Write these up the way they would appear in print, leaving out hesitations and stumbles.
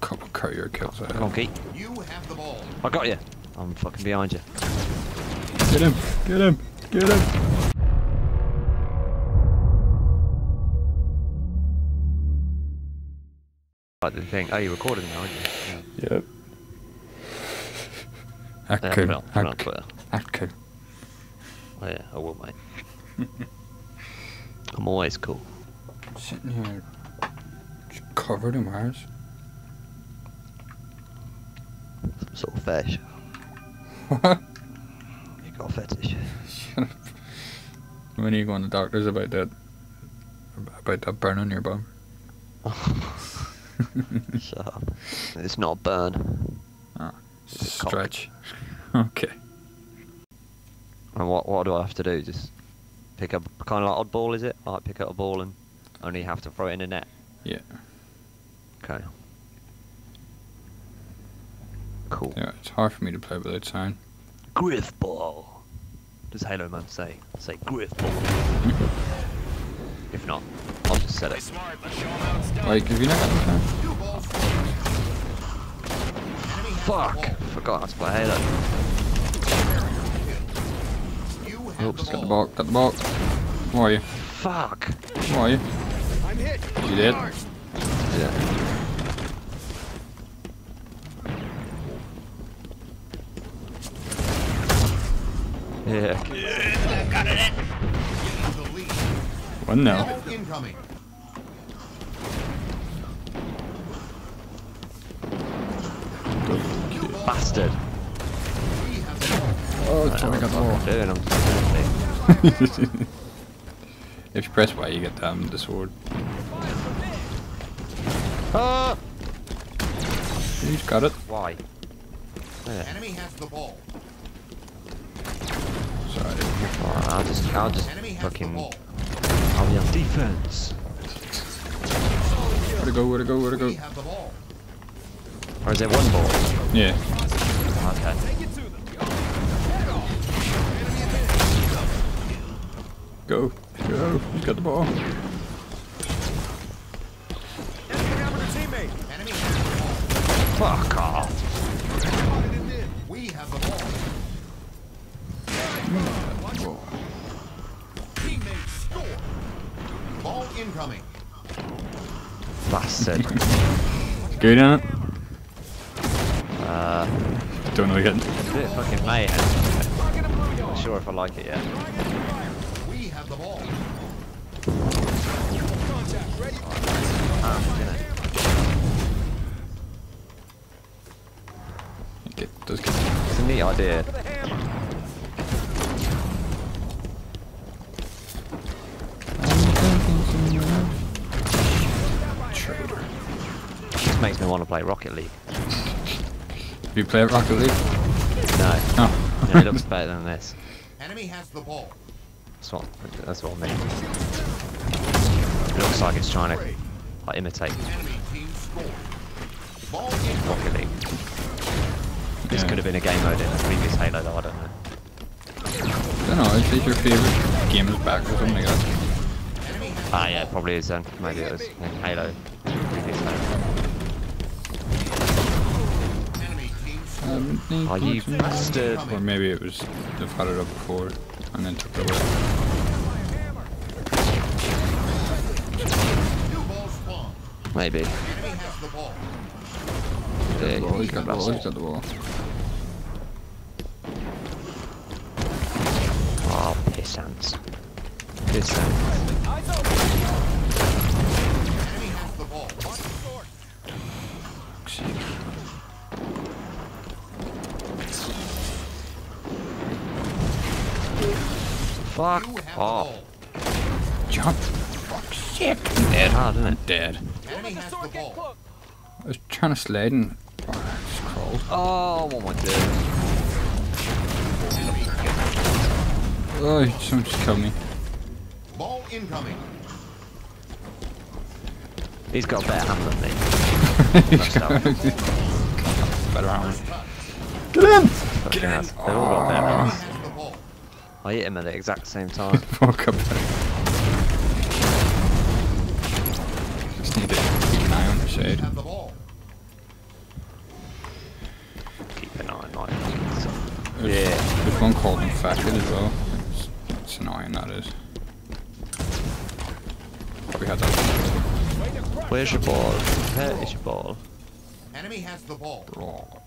Come on, cut your kills out. Come on, Geek. You have the ball. I got you. I'm fucking behind you. Get him. Get him. Get him. Like the thing. Oh, you're recording now, aren't you? Yeah. Yep. Hack. Oh, yeah, I will, mate. I'm always cool. Sitting here, just covered in wires. Some sort of fetish. What? You got a fetish. Shut up. When are you going to the doctors about that? About that burn on your bum? Shut up. It's not a burn. Ah, it's a stretch. Okay. And what do I have to do? Just pick up, kind of like oddball, is it? I like pick up a ball and only have to throw it in the net. Yeah. Okay. Cool. Yeah, it's hard for me to play without sound. Grifball. Does Halo Man say? Say Grifball. If not, I'll just set it. Like, have you not got anything? Fuck! Forgot how to play Halo. Oops, got the ball, got the ball. Where are you? Fuck! Where are you? I'm hit. You dead? Yeah. Yeah. Yeah. Got it in. One now. Bastard. Oh, I got the wall. If you press Y, you get the sword. Ah! He's got it. Why? Yeah. Enemy has the ball. Sorry. Right, I'll just fucking. Defense. Where to go? Where to go? Where to go? Or is there one ball? Yeah. Okay. Go. Go. He's got the ball. Fuck off. We have the ball. Incoming. Bastard. Good on it. Don't know again. It's a bit fucking mayhem. Not sure if I like it yet. We have the ball. Contact, ready? It's a neat idea. Makes me want to play Rocket League. Have you played Rocket League? No. Oh. No, it looks better than this. Enemy has the ball. That's what I mean. It looks like it's trying to like, imitate Rocket League. Yeah. This could have been a game mode in the previous Halo though, I don't know. I don't know, is it your favourite game is back or something like that? Ah yeah, it probably is then. Maybe it was in Halo. Previous Halo. Are you bastard? Or maybe it was they've had it up before and then took it away. Maybe. He's got, he's got the ball, he's got the ball. Oh, pissants. Fuck off. Jump. Fuck shit. I'm dead. Ah, isn't it? Dead. I was trying to slide and scroll. Oh, what am I doing? Oh, someone just killed me. Ball incoming. He's got a better hand than me. He's got a better armor. Get him! Fucking ass. They've all got better arms. I hit him at the exact same time. Fuck up. Just need to keep an eye on the shade. one called infected as well. It's annoying, that is. We had that one. Where's your ball? Where is your ball? Enemy has the ball. Brawl.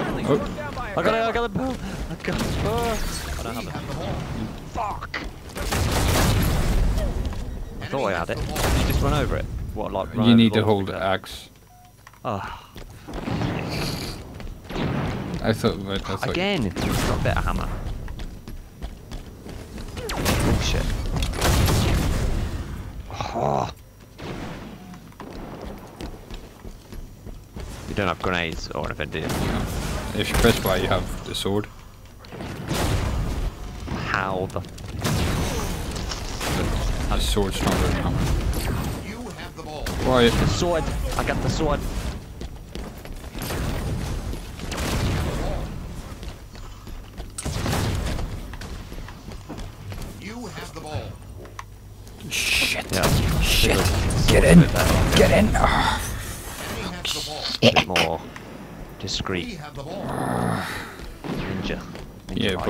Oh. I got the ball. I got the ball. I don't have it. Fuck. I thought I had it. Did you just run over it? What, like, you need to hold axe. Oh. I thought again, you got a bit of hammer. Oh shit. Oh. You don't have grenades or anything, do you? No. If you press Y, you have the sword. How the sword's stronger than hammer. You have the ball. Why? The sword. I got the sword. Get in! Oh. A bit more discreet. Ninja. Yeah, but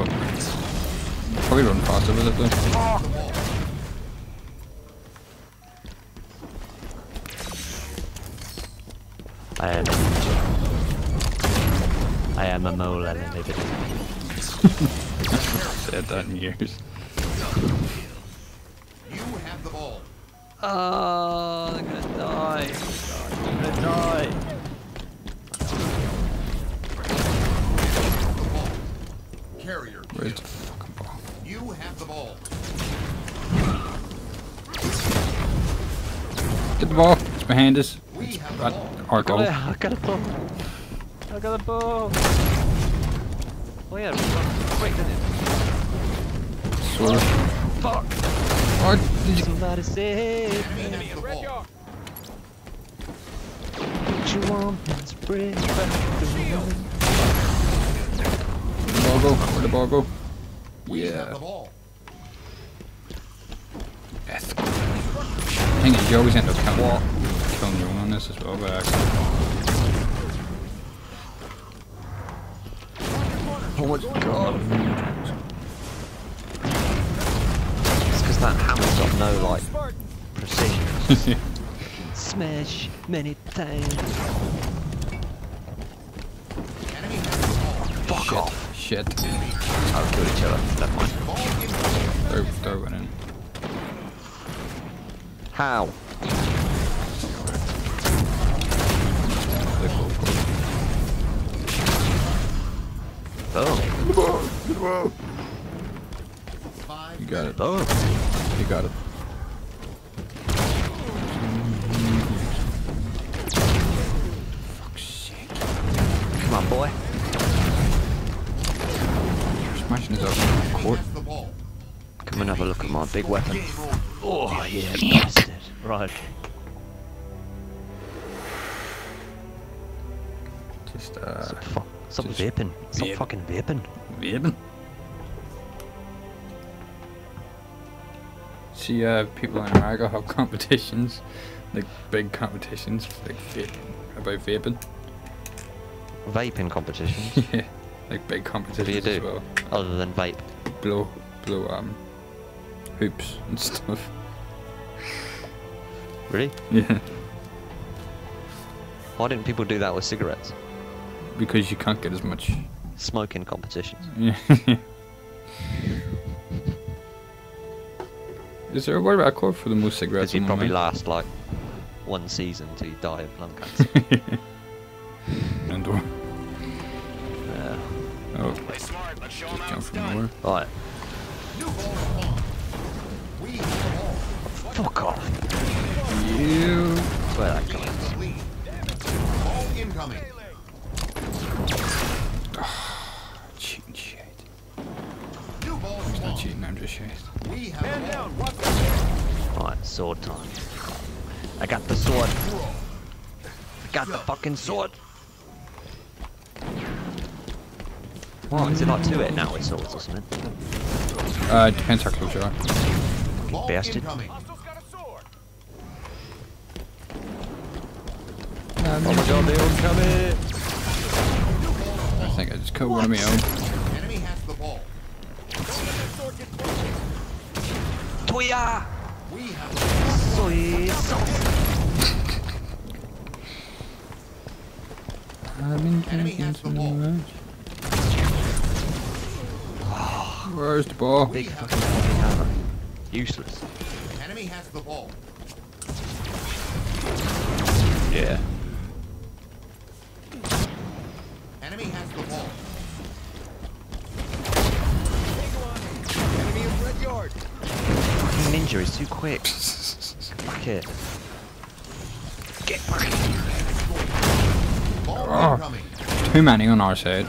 probably run faster with it though. I am a mole and a baby. Said that in years. You have the ball. I'm gonna die. Carrier. Where's the fucking ball? You have the ball. Get the ball. It's behind us. It's at our goal. I got a ball. Oh yeah, quick, didn't it? Swerve. Fuck. Or did you? Somebody save me. What you want? Let's bring back the shield. Where'd the ball go? Yeah. The thing is, you always end up killing your own on this as well, but oh my god. That hammer's got no, like, precision. Smash many times. Fuck shit. Off. Shit. I'll kill each other. Never mind. Throw one in. How? Oh. You got it. Oh. You got it. Fuck's sake. Come on, boy. You're smashing his own court. Come and have a look at my big weapon. Oh, yeah, bastard. Right. Just, stop vaping. Stop fucking vaping. Vaping? See, people in America have competitions, like big competitions, like about vaping. Vaping competitions? Yeah, like big competitions. What do you do? As well. Other than vape, blow hoops and stuff. Really? Yeah. Why didn't people do that with cigarettes? Because you can't get as much. Smoking competitions. Yeah. Is there a world record for the most cigarettes? Because he'd probably last like one season till you die of lung cancer. And or. Yeah. Oh. Play smart. Let's show him from right. Fuck off. You. Where that comes. Incoming. Cheating shit. I'm not cheating. I'm just shit. Right, sword time. I got the sword. I got the fucking sword. What? Is it not to it now with swords or something? Depends how close you are. Fucking bastard. Oh my god, they all come in! I think I just killed one of my own. Toya! I've been camping so much. Where's the ball? Big fucking hammer. Useless. Enemy has the ball. Yeah. Enemy has the ball. Enemy in front yard. Fucking ninja is too quick. Fuck it. Get fucking. Oh, too many on our side.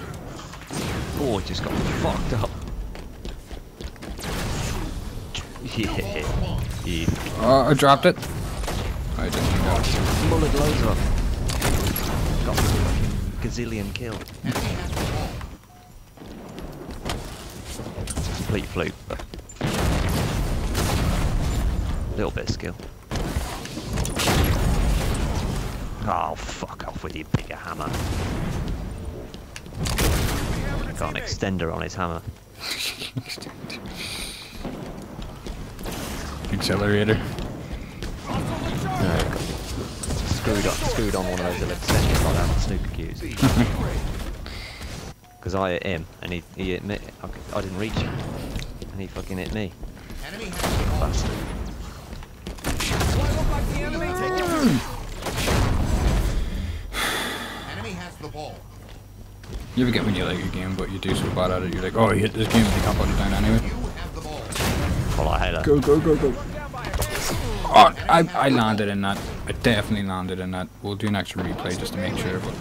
Oh, just got fucked up. Yeah. Yeah. I dropped it. I didn't know. Mullet loads up. Got a fucking gazillion kill. Complete fluke. Little bit of skill. Oh, fuck off with your bigger hammer. Got an extender on his hammer. Accelerator. No, screwed on one of those little extensions like that on snooker cues. Because I hit him and he hit me. I didn't reach him and he fucking hit me. Bastard. Enemy has the ball. You ever get when you like a game but you do so bad at it you're like, oh, you hit this game and you can't put it down anyway. Go. Oh, I landed in that. I definitely landed in that. We'll do an extra replay just to make sure, but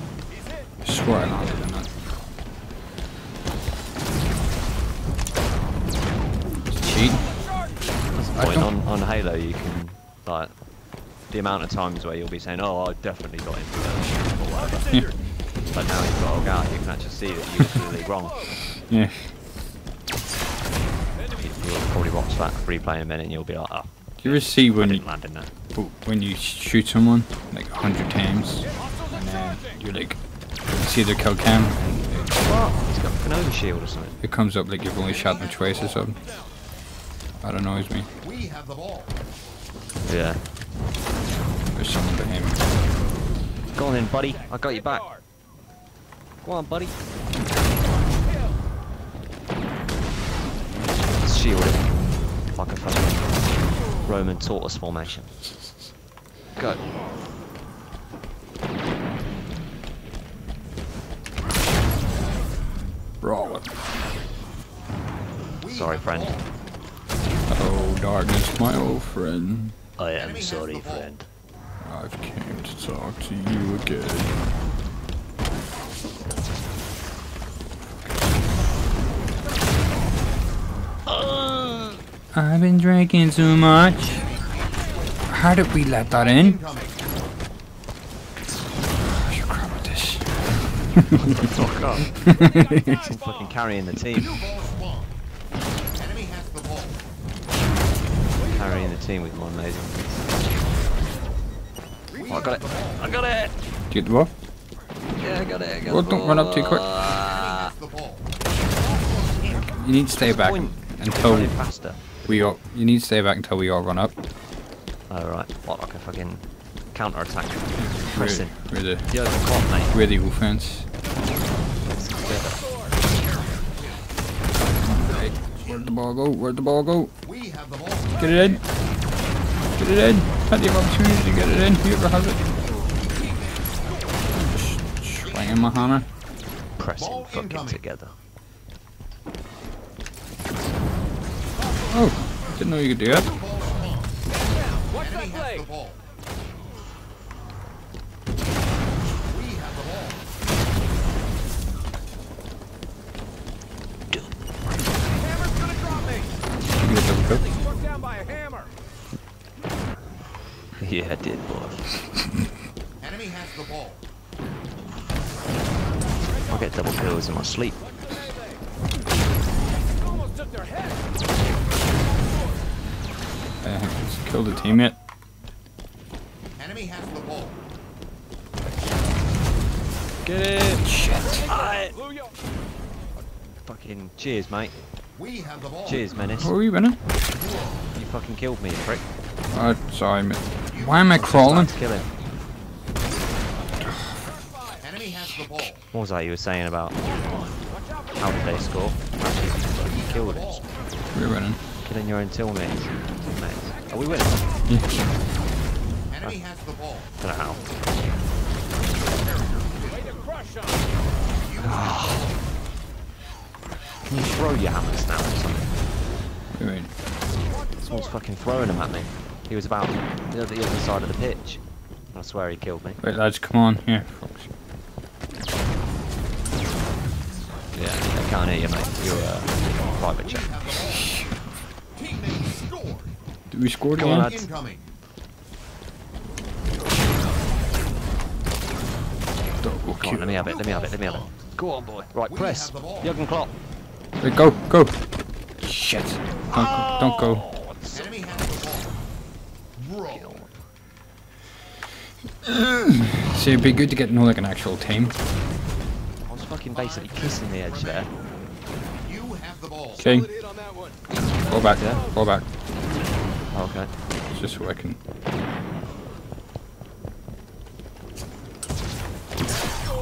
I swear I landed in that. Cheat. On Halo you can, like, the amount of times where you'll be saying, oh, I definitely got into that or whatever. Yeah. But now you've got a guy, you can actually see that you were really wrong. Yeah. You'll probably watch that replay in a minute and you'll be like, oh. Do you ever see when you shoot someone like 100 times and you're like, you see their kill cam? He's got an over shield or something. It comes up like you've only shot them twice or something. That annoys me. Yeah. There's someone behind me. Go on then, buddy. I got your back. Go on, buddy. Shielded like a fucking Roman tortoise formation. Go. Brawler. Sorry, friend. Oh, darkness, my old friend. I am sorry, friend. I've came to talk to you again. I've been drinking too much. How did we let that in? I should grab at this. Fuck up. He's fucking carrying the team. Carrying the team with my amazing. Oh, I got it. I got it. Did you get the ball? Yeah, I got it. I got the ball. Don't run up too quick. You need to stay back. Until we all, you need to stay back until we all run up. All right, what, like a fucking counter attack? Pressing. We're the offense. Right. Where'd the ball go? Where'd the ball go? Get it in. Get it in. Plenty of opportunity to get it in. Whoever has it. Swinging my hammer. Pressing fucking together. Oh, didn't know you could do that. Watch that play. Hammer's gonna drop me. You get a double kill. Struck down by a hammer. Yeah, I did, boy. Enemy has the ball. I get double kills in my sleep. Almost took their head. Just killed a teammate. Enemy has the ball. Get it! Shit! Fucking cheers, mate. We have the ball. Cheers, Menace. What were you, Menace? You fucking killed me, prick. Oh, sorry, mate. Why am I crawling? Kill him. Enemy has the ball. What was that you were saying about how did they score? Actually, you killed it. We're winning. Killing your own teammates. Are we winning? Yeah. Enemy has the ball. I don't know how. Can you throw your hammers now or something? What do you mean? Someone's fucking throwing them at me. He was about the other side of the pitch. I swear he killed me. Wait, lads, come on. Here. Yeah, I can't hear you, mate. You're a private chat. Did we score again? Lads. Come on, let me have it, let me have it, let me have it. Go on, boy. Right, press. Jürgen Klopp. Wait, go, go. Shit. Don't go. Enemy has the ball. So it'd be good to get more like an actual team. I was fucking basically kissing the edge there. You have the ball. Okay. Fall back, yeah. Fall back. Oh, okay. It's just so I can...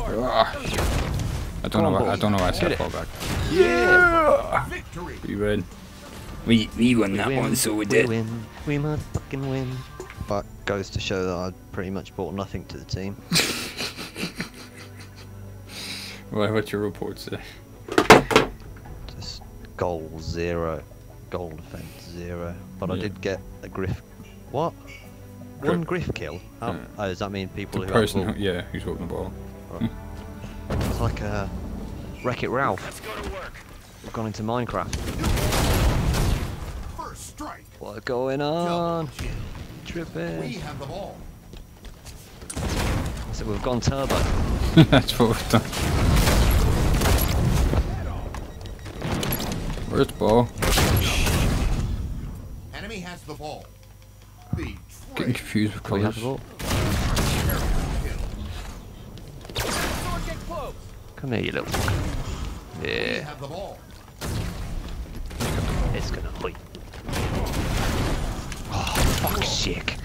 I don't know why I said fall back. Yeah! We win. We won that one, so we did. Win. We must fucking win. But goes to show that I pretty much brought nothing to the team. Well, what's your report say? Just goal 0. Goal defense 0. But yeah. I did get a griff. What? One griff kill? Oh, does that mean people the who person have the ball? Yeah, who's holding the ball. Right. It's like a Wreck-It Ralph. Let's go to work. We've gone into Minecraft. First strike. What's going on? Tripping. We have the ball. So we've gone turbo. That's what we've done. Where's the ball? Enemy has the ball. Getting confused with colours. Come here, you little. Yeah. It's gonna leak. Oh, fuck, sick.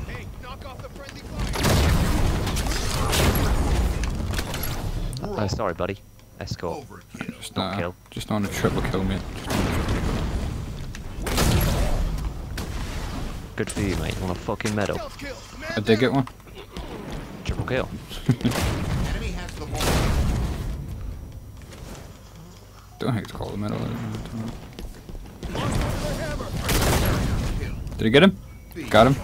Hey, knock off the friendly fire. Oh, sorry, buddy. Escort. Just not kill. Just on a triple kill, mate. Good for you, mate. You want a fucking medal? I did get one. Triple kill. Enemy has the ball. Don't think it's called a medal. Did I get him? Got him.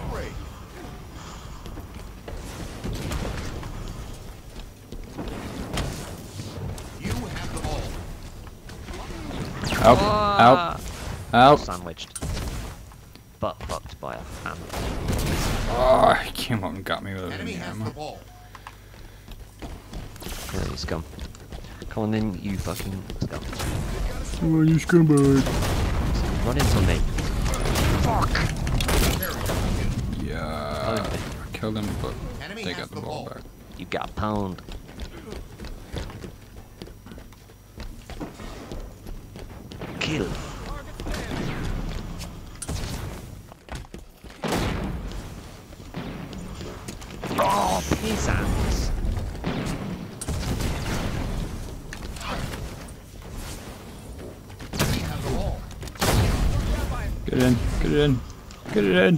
Out! Out! Out! Sandwiched. Butt fucked by a hammer. Oh, he came up and got me with a hammer. Yeah, you scum. Come on then, you fucking scum. Oh, you scumbag. Run into me. Fuck! Yeah. Okay. I killed him, but they got the ball back. You got pound. Kill. Oh, peasants! Get it in, get it in, get it in!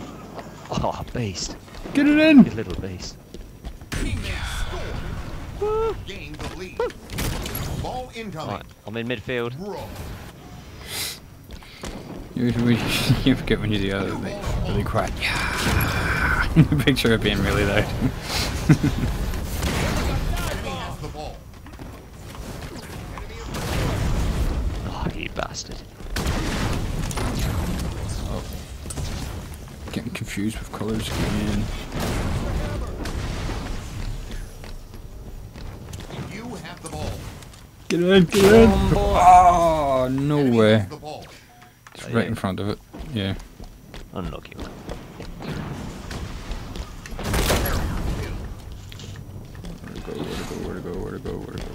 Oh, beast! Get it in! You little beast. Ball incoming. Right, I'm in midfield. You forget when you do the other thing. Really quiet. Yeah. Picture it being really loud. Oh, you bastard. Oh. Getting confused with colours again. You have the ball. Get in, get in! Oh, no way. It's right in front of it. Yeah. Unlucky one. Where to go, where to go, where to go, where to go, where to go.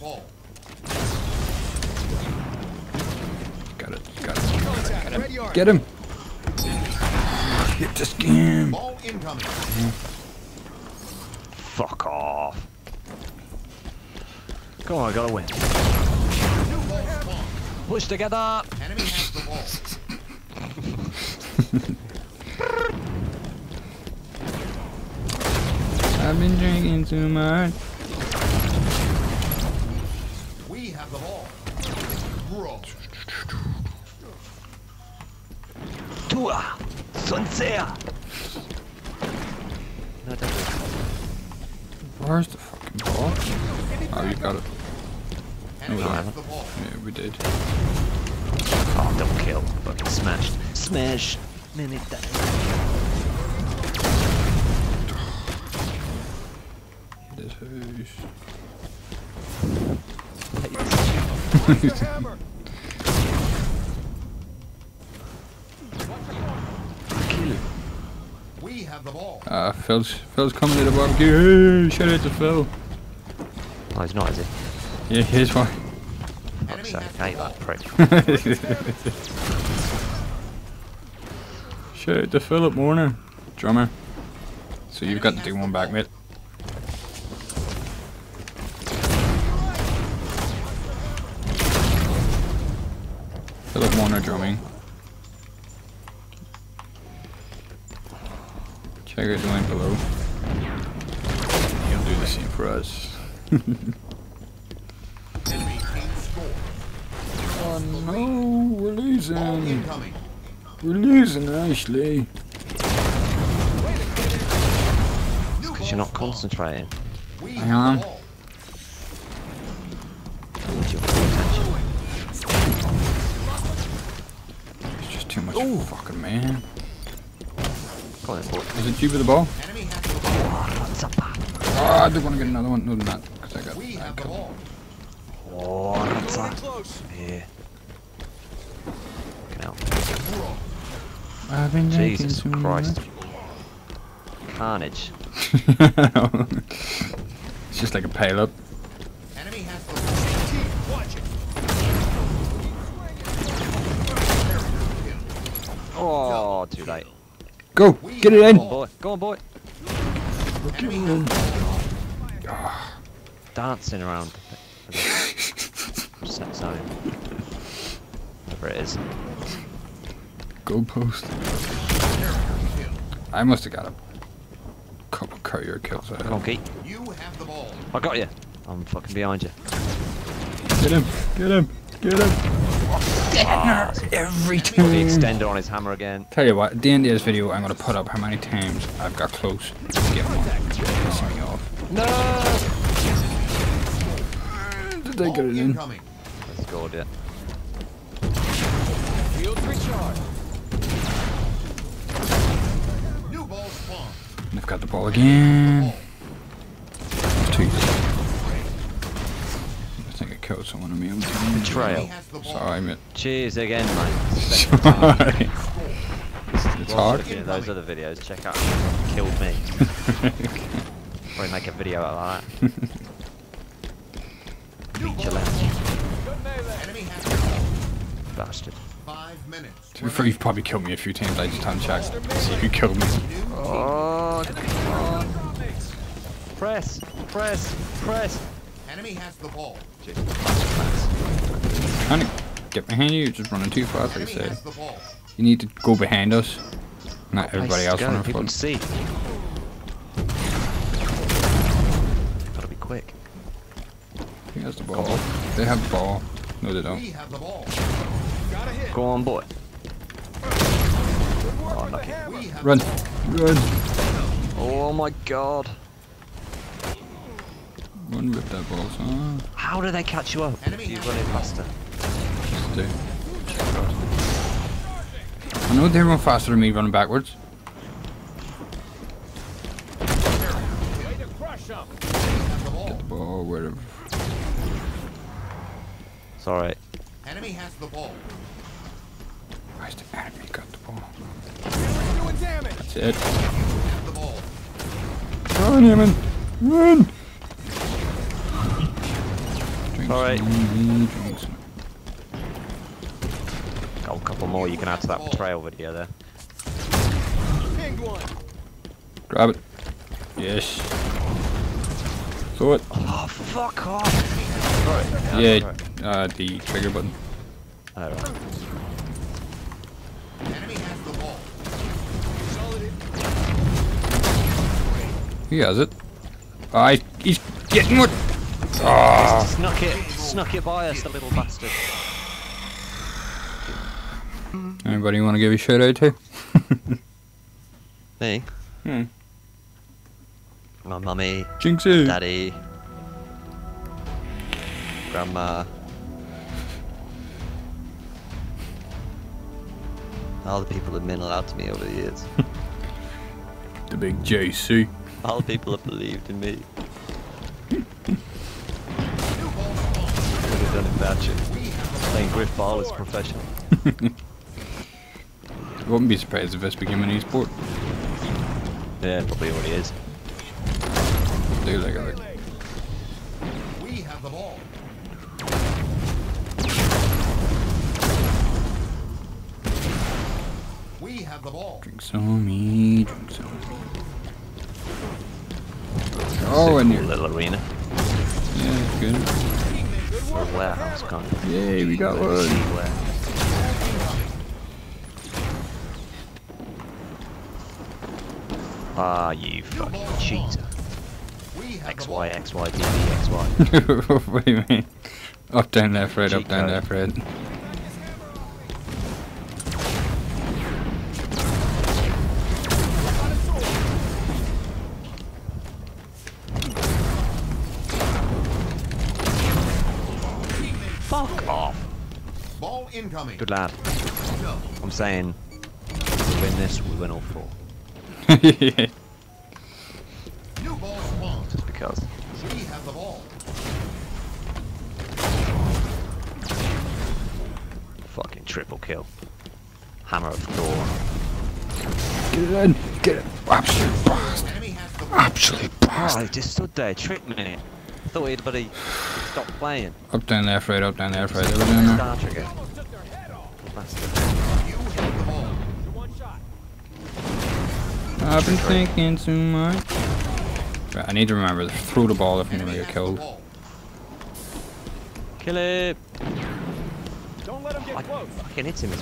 ball. Got it. Got it. Got it. Got it. Get him. Get this game. Ball incoming. Fuck off. Come on, I gotta win. Push together. Enemy has the ball. I've been drinking too much. We have the ball. Bro. Tua. Sunsea. Where's the fucking ball? Oh, you got it. No, we haven't. Yeah, we did. Oh, double kill. Fucking smashed. Smash. Minute that. We have the ball. Ah, Phil's coming to the barbecue. Shout out to Phil. Oh, he's not, is he? Yeah, here's one. I'm sorry, I hate that prick. Shout out to Philip Warner Drumming. So you've got to do one back, mate. Philip Warner Drumming. Check out the link below. He'll do the same for us. Oh no, we're losing. We're losing, Ashley. Because you're not concentrating. I am. Too much. Oh, fucking man. Go on, boy. Is it you with the ball? Oh, I don't want to get another one. No, not because I got that kill. Oh, that's close. Yeah. I've been Jesus Christ. Carnage. It's just like a payload. Oh, too late. Go! Get it in! Go on, boy. Go on, boy. Dancing around. Set zone. Whatever it is. Goal post. I must have got a couple courier kills out of it. I got you. I'm fucking behind you. Get him! Get him! Get him! Oh, every time. Put the extender on his hammer again. Tell you what, at the end of this video, I'm gonna put up how many times I've got close to get one. Pissing me off. No. Did they get it in? Let's go, dude. And I've got the ball again. Killed someone on me. Betrayal. Sorry, mate. Cheers again, mate. Sorry. It's hard. Looking at those other videos, check out Killed Me. Or make a video out of that. Feature left. Bastard. 5 minutes. To be fair, you've probably killed me a few times. I just haven't checked to see if you killed me. Oh, come on. Press, press, press. Enemy has the ball. Trying to get behind you, you're just running too fast, like I say. You need to go behind us. Not everybody else on our front. See. Gotta be quick. He has the ball. They have the ball. No, they don't. Go on, boy. Oh, lucky. Run. Run. Oh my god. Run with their balls, huh? How do they catch you up? Enemy, you run it faster. Just do. I know they run faster than me running backwards. Get the ball, wherever. It's alright. Enemy has the ball. Where's the enemy got the ball? That's it. Run, Eamon! Run! Alright. Got a couple more you can add to that betrayal video there. Grab it. Yes. Throw it. Oh, fuck off! Right. Yeah, right. The trigger button. Oh, right. He has it. I. He's getting what? Ah! Snuck it by us, the little bastard. Anybody want to give a shout out to? Me? Hmm. My mummy, Jinxie, daddy, grandma. All the people that have been allowed to me over the years. The big JC. All the people that believed in me. Could have done it without you. Playing Grifball is professional. I wouldn't be surprised if this became an e-sport. Yeah, probably already is. Do like it. We have the ball. We have the ball. Drinks on me, drinks on me. Oh, and your little arena. Yeah, it's good. Or warehouse gone. Yay, we got one. Ah, you fucking cheater. XY, XY, DB, XY. What do you mean? Up, down, left, right, up, down, left, right. Fuck off. Ball incoming. Good lad. I'm saying, if we win this, we win all four. Yeah. Just because. We have the ball. Fucking triple kill. Hammer of Thor. Get it in! Get it! Absolute bastard! Absolute bastard! Oh, he just stood there, tricked me. I thought he'd bloody stop playing. Up, down, left, right, up, down, left, right. They were down there. Star trigger. Bastard. I've been thinking too much. Right, I need to remember to throw the ball if anybody gets killed. Kill it! Don't let him get close. I fucking hit him as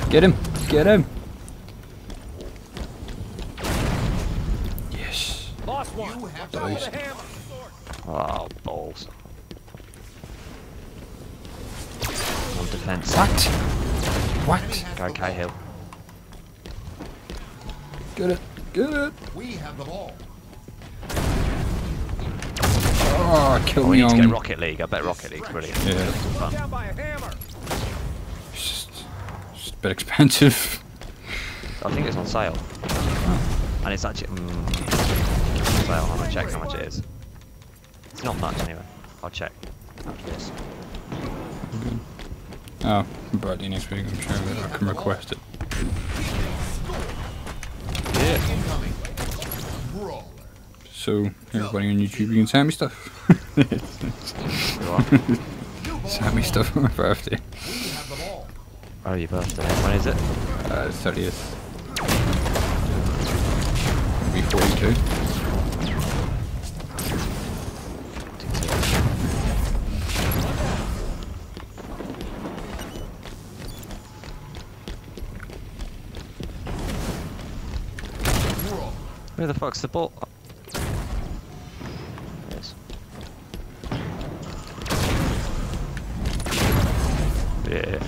well. Get him! Get him! Yes. Lost one. Nice. Oh, balls. No defense. What? What? Okay, Hill. Get it! Get it! We have the ball. Oh, kill me on. We need to get Rocket League. I bet Rocket League's brilliant. Yeah. It's just a bit expensive. I think it's on sale. Oh. And it's actually on sale. I'm gonna check how much it is. It's not much anyway. I'll check after this. Okay. Oh, but next week I'm sure that I can request it. So, everybody on YouTube, you can send me stuff. Send me stuff for my birthday. Oh, your birthday. When is it? 30th. It'll be 42. Where the fuck's the ball? Yeah.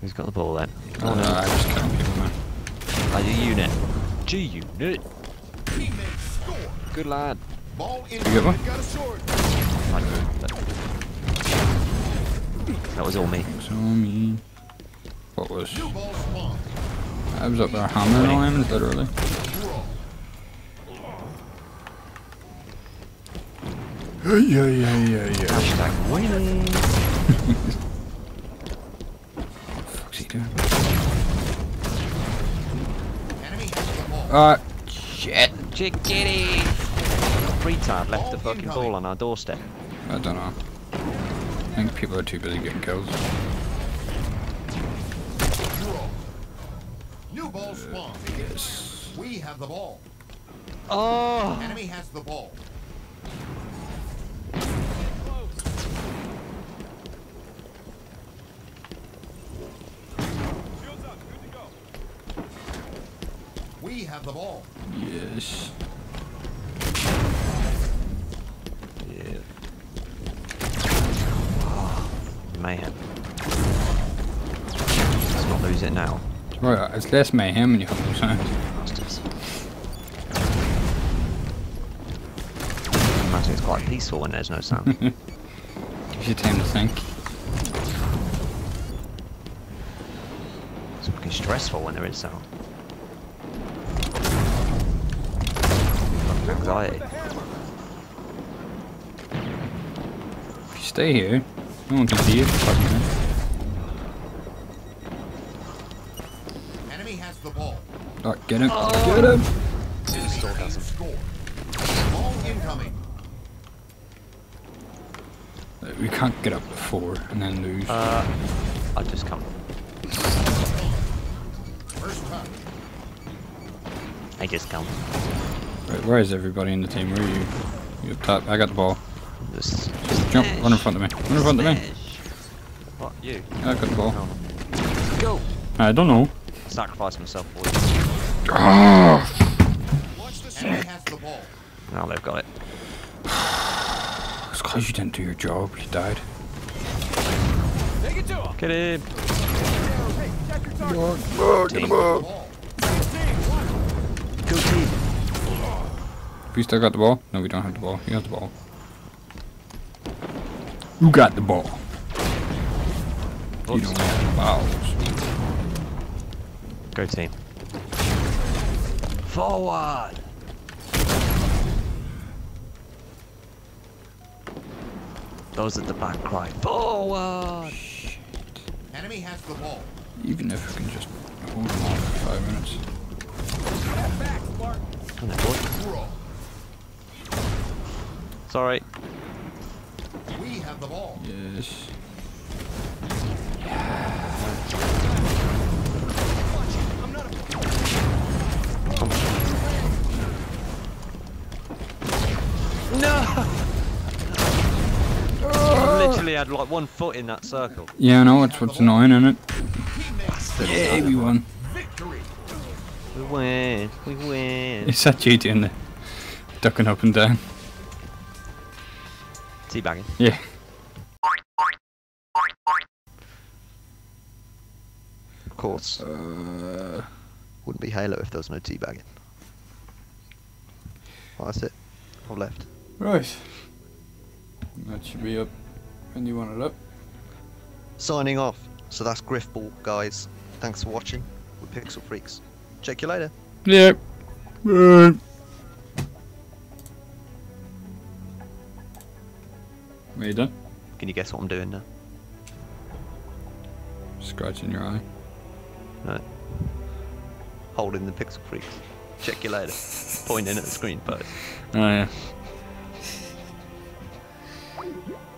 Who's got the ball then? Oh no, I just can't people now. Are you unit? G unit. Good lad. You got one? That was all me. That was all me. What was? I was up there hammering all him, literally. Yeah. Hashtag winning. What the fuck's he doing? Shit. Magic kitty! Retard left the fucking ball on our doorstep. I don't know. I think people are too busy getting kills. New ball spawn. Yes. We have the ball. Oh! Enemy has the ball. We have the ball. Yes. Yeah. Oh, mayhem. Let's not lose it now. Right, it's less mayhem when you have the time. I imagine it's quite peaceful when there's no sound. Gives you time to think. It's fucking stressful when there is sound. Anxiety. If you stay here, no one can see you. Enemy has the ball. Right, get him. Oh. Get him. Ball incoming. We can't get up to 4 and then lose. I just come. First touch. I just come. Right, where is everybody in the team? Where are you? You're up top. I got the ball. Just jump. Run in front of me. Run in front of me. What? You? I got the ball. Go. I don't know. I sacrificed myself for you. Oh. Now they've got it. It's because you didn't do your job. You died. Get him. Get the ball. Go team. We still got the ball? No, we don't have the ball. You got the ball. You got the ball. Oops. You don't have the balls. Go team. Forward. Those at the back cry forward. Shit. Enemy has the ball. Even if we can just hold them on for 5 minutes. Come on, boy. Sorry. We have the ball. Yes. No. I literally had like 1 foot in that circle. Yeah, I know. It's what's annoying, isn't it? Yeah, we won. Victory. We win. We win. It's that dude in there, ducking up and down. Teabagging. Yeah. Of course. Wouldn't be Halo if there was no teabagging. Well, that's it. I've left. Right. That should be up when you want it up. Signing off. So that's Grifball, guys. Thanks for watching. We're Pixel Freaks. Check you later. Yeah. Bye. Are you done? Can you guess what I'm doing now? Scratching your eye. No. Holding the Pixel Freaks. Check you later. Pointing at the screen, but. Oh yeah.